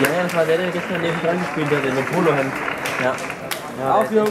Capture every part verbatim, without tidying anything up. Ja, das war der, der gestern neben dran gespielt hat, in dem Polohemd. Ja. Ja, auf, Jungs!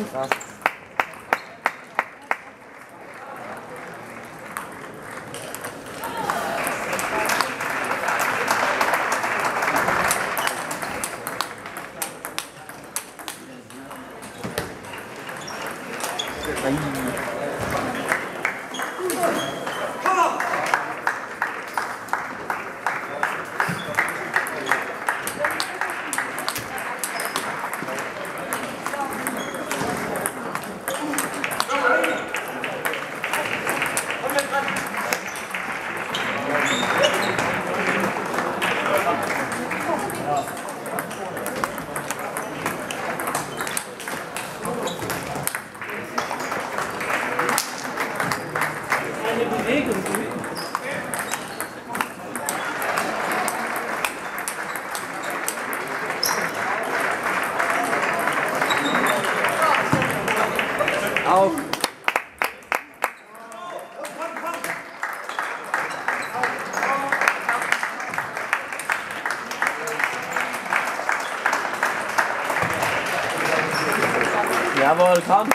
Jawohl, komm!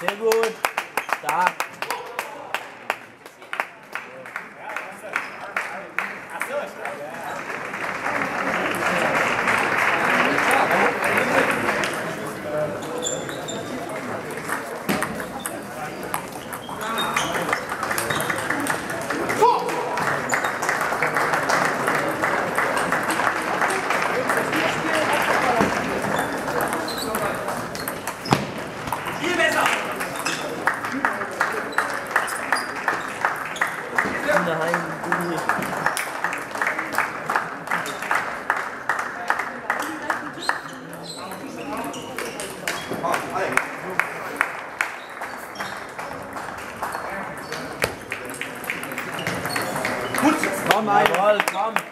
Sehr gut! Stark! Komm, Jawohl, komm!